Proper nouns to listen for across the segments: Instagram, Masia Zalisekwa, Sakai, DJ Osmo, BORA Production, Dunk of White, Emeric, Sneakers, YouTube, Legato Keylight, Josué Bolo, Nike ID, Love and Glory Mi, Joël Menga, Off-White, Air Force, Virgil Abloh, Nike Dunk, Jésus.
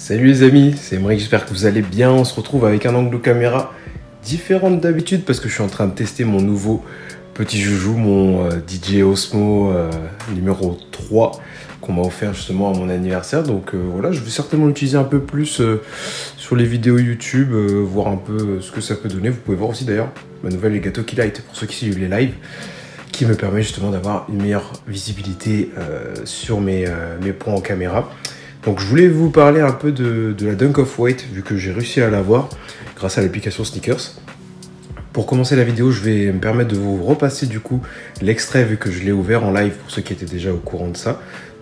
Salut les amis, c'est Emeric, j'espère que vous allez bien. On se retrouve avec un angle de caméra différent d'habitude parce que je suis en train de tester mon nouveau petit joujou, mon DJ Osmo numéro 3 qu'on m'a offert justement à mon anniversaire. Donc voilà, je vais certainement l'utiliser un peu plus sur les vidéos YouTube, voir un peu ce que ça peut donner. Vous pouvez voir aussi d'ailleurs ma nouvelle Legato Keylight pour ceux qui suivent les lives, qui me permet justement d'avoir une meilleure visibilité sur mes points en caméra. Donc je voulais vous parler un peu de la Dunk of White, vu que j'ai réussi à l'avoir grâce à l'application Sneakers. Pour commencer la vidéo, je vais me permettre de vous repasser du coup l'extrait, vu que je l'ai ouvert en live pour ceux qui étaient déjà au courant de ça.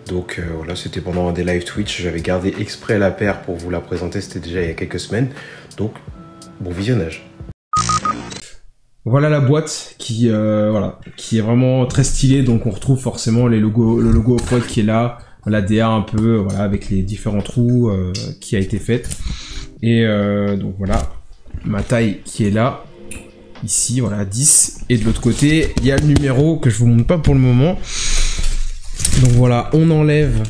Donc voilà, c'était pendant un des live Twitch, j'avais gardé exprès la paire pour vous la présenter, c'était déjà il y a quelques semaines. Donc bon visionnage. Voilà la boîte qui est vraiment très stylée, donc on retrouve forcément les logos, le logo Off-White qui est là, la DA un peu, voilà, avec les différents trous qui a été faite. Et donc voilà, ma taille qui est là, ici, voilà, 10. Et de l'autre côté, il y a le numéro que je vous montre pas pour le moment. Donc voilà, on enlève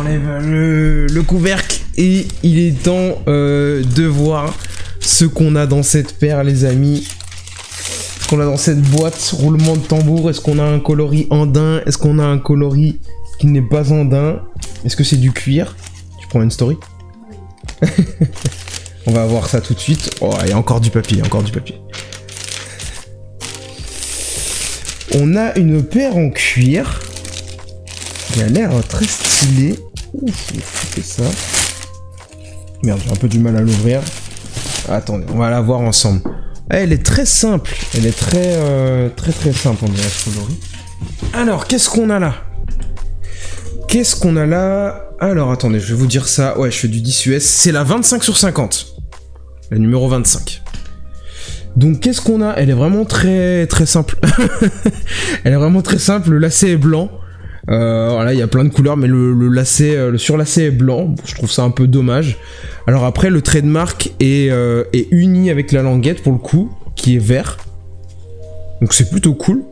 le couvercle et il est temps de voir ce qu'on a dans cette paire, les amis. Ce qu'on a dans cette boîte, roulement de tambour. Est-ce qu'on a un coloris andin? Est-ce qu'on a un coloris qui n'est pas andin? Est-ce que c'est du cuir? Tu prends une story? On va voir ça tout de suite. Oh, il y a encore du papier, encore du papier. On a une paire en cuir qui a l'air très stylée. Ouf, c'est ça. Merde, j'ai un peu du mal à l'ouvrir. Attendez, on va la voir ensemble. Elle est très simple. Elle est très simple, on dirait, ce coloris. Alors, qu'est-ce qu'on a là? Qu'est-ce qu'on a là? Alors, attendez, je vais vous dire ça. Ouais, je fais du 10 US. C'est la 25/50. La numéro 25. Donc, qu'est-ce qu'on a? Elle est vraiment très simple. Elle est vraiment très simple. Le lacet est blanc. Voilà, il y a plein de couleurs, mais le surlacet est blanc. Je trouve ça un peu dommage. Alors après, le trait de marque est uni avec la languette pour le coup, qui est vert. Donc c'est plutôt cool.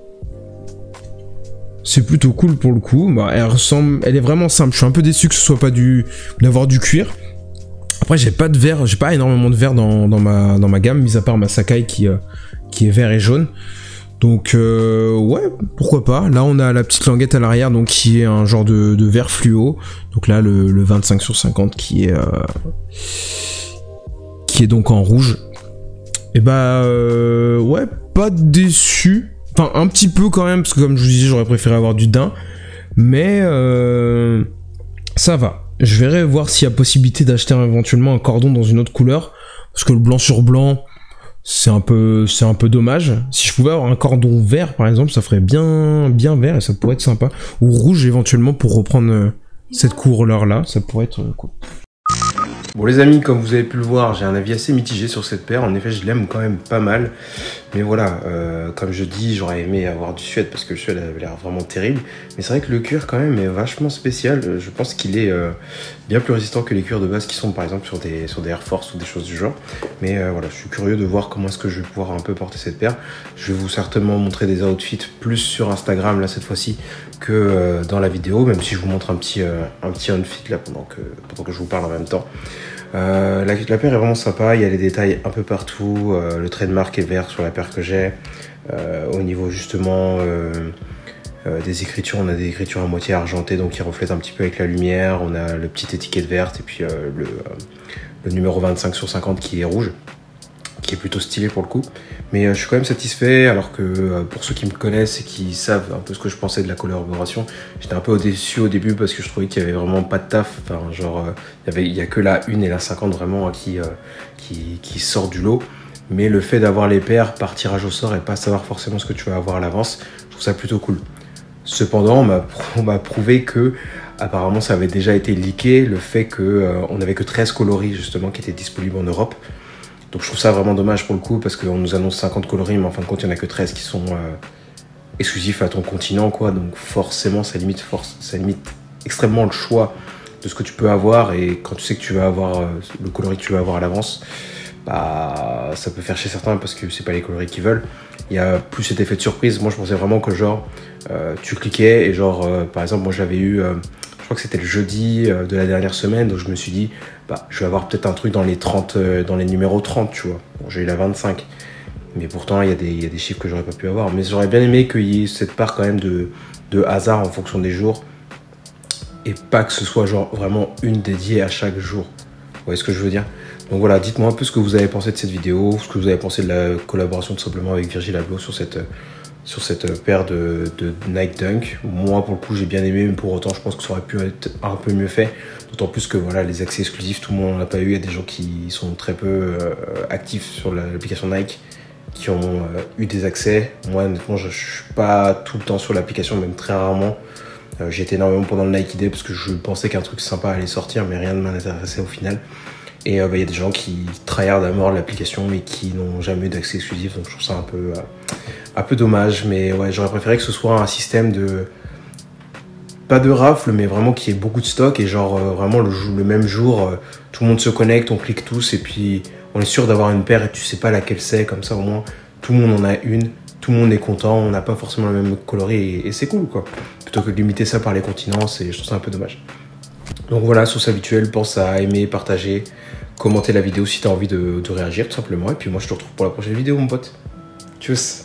C'est plutôt cool pour le coup. Bah, elle est vraiment simple. Je suis un peu déçu que ce soit pas d'avoir du cuir. Après, j'ai pas de vert, j'ai pas énormément de vert dans ma gamme, mis à part ma Sakai qui est vert et jaune. Donc ouais, pourquoi pas. Là on a la petite languette à l'arrière, donc qui est un genre de vert fluo. Donc là le 25/50 qui est donc en rouge. Et bah ouais, pas déçu. Enfin un petit peu quand même, parce que comme je vous disais, j'aurais préféré avoir du daim. Mais ça va. Je verrai voir s'il y a possibilité d'acheter éventuellement un cordon dans une autre couleur. Parce que le blanc sur blanc, c'est un peu dommage. Si je pouvais avoir un cordon vert par exemple, ça ferait bien vert et ça pourrait être sympa. Ou rouge éventuellement pour reprendre cette couleur là, ça pourrait être cool. Bon les amis, comme vous avez pu le voir, j'ai un avis assez mitigé sur cette paire. En effet, je l'aime quand même pas mal. Mais voilà, comme je dis, j'aurais aimé avoir du suède parce que le suède avait l'air vraiment terrible. Mais c'est vrai que le cuir quand même est vachement spécial. Je pense qu'il est bien plus résistant que les cuirs de base qui sont par exemple sur des Air Force ou des choses du genre. Mais voilà, je suis curieux de voir comment est-ce que je vais pouvoir un peu porter cette paire. Je vais vous certainement montrer des outfits plus sur Instagram là cette fois-ci que dans la vidéo. Même si je vous montre un petit outfit là pendant que je vous parle en même temps. La paire est vraiment sympa, il y a les détails un peu partout, le trait de marque est vert sur la paire que j'ai. Au niveau justement des écritures, on a des écritures à moitié argentées, donc qui reflètent un petit peu avec la lumière. On a le petit étiquette verte et puis le numéro 25/50 qui est rouge, qui est plutôt stylé pour le coup. Mais je suis quand même satisfait, alors que pour ceux qui me connaissent et qui savent un peu ce que je pensais de la collaboration, j'étais un peu déçu au début parce que je trouvais qu'il y avait vraiment pas de taf. Enfin, genre, il y a que la 1 et la 50 vraiment qui sort du lot. Mais le fait d'avoir les paires par tirage au sort et pas savoir forcément ce que tu vas avoir à l'avance, je trouve ça plutôt cool. Cependant, on m'a prouvé que apparemment ça avait déjà été leaké, le fait qu'on n'avait que 13 coloris justement qui étaient disponibles en Europe. Donc je trouve ça vraiment dommage pour le coup, parce qu'on nous annonce 50 coloris, mais en fin de compte, il n'y en a que 13 qui sont exclusifs à ton continent, quoi. Donc forcément, ça limite extrêmement le choix de ce que tu peux avoir. Et quand tu sais que tu vas avoir le coloris que tu vas avoir à l'avance, bah ça peut faire chez certains parce que c'est pas les coloris qu'ils veulent. Il y a plus cet effet de surprise. Moi, je pensais vraiment que genre, tu cliquais et genre, par exemple, moi j'avais eu je crois que c'était le jeudi de la dernière semaine, donc je me suis dit, bah, je vais avoir peut-être un truc dans les 30, dans les numéros 30, tu vois. Bon, j'ai eu la 25, mais pourtant, il y a des chiffres que j'aurais pas pu avoir. Mais j'aurais bien aimé qu'il y ait cette part quand même de hasard en fonction des jours, et pas que ce soit genre vraiment une dédiée à chaque jour. Vous voyez ce que je veux dire? Donc voilà, dites-moi un peu ce que vous avez pensé de cette vidéo, ce que vous avez pensé de la collaboration tout simplement avec Virgil Abloh sur cette paire de Nike Dunk. Moi, pour le coup, j'ai bien aimé, mais pour autant, je pense que ça aurait pu être un peu mieux fait. D'autant plus que voilà, les accès exclusifs, tout le monde n'en a pas eu. Il y a des gens qui sont très peu actifs sur l'application Nike, qui ont eu des accès. Moi, honnêtement, je ne suis pas tout le temps sur l'application, même très rarement. J'étais énormément pendant le Nike ID parce que je pensais qu'un truc sympa allait sortir, mais rien ne m'intéressait au final. Et bah, y a des gens qui tryhardent à mort l'application mais qui n'ont jamais eu d'accès exclusif, donc je trouve ça un peu dommage. Mais ouais, j'aurais préféré que ce soit un système de... pas de rafle, mais vraiment qu'il y ait beaucoup de stock et genre vraiment le même jour, tout le monde se connecte, on clique tous et puis on est sûr d'avoir une paire et tu sais pas laquelle c'est, comme ça au moins tout le monde en a une, tout le monde est content, on n'a pas forcément le même coloris et c'est cool quoi. Plutôt que de limiter ça par les continents, je trouve ça un peu dommage. Donc voilà, source habituelle, pense à aimer, partager, commenter la vidéo si tu as envie de réagir tout simplement. Et puis moi je te retrouve pour la prochaine vidéo mon pote. Tchuss.